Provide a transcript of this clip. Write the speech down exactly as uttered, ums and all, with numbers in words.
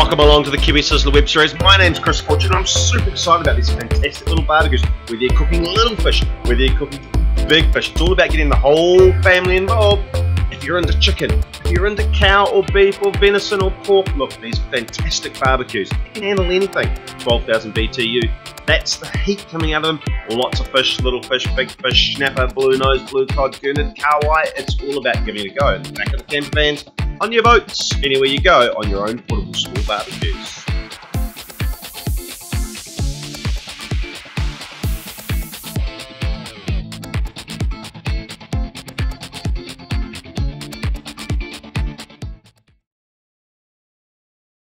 Welcome along to the Kiwi Sizzler web series. My name's Chris Fortune. I'm super excited about these fantastic little barbecues. Whether you're cooking little fish, whether you're cooking big fish, it's all about getting the whole family involved. If you're into chicken, if you're into cow or beef or venison or pork, look, these fantastic barbecues. You can handle anything. twelve thousand B T U. That's the heat coming out of them. Lots of fish, little fish, big fish, snapper, blue nose, blue cod, gurnard, carwai. It's all about giving it a go. In the back of the camper vans, on your boats, anywhere you go, on your own portable small barbecues.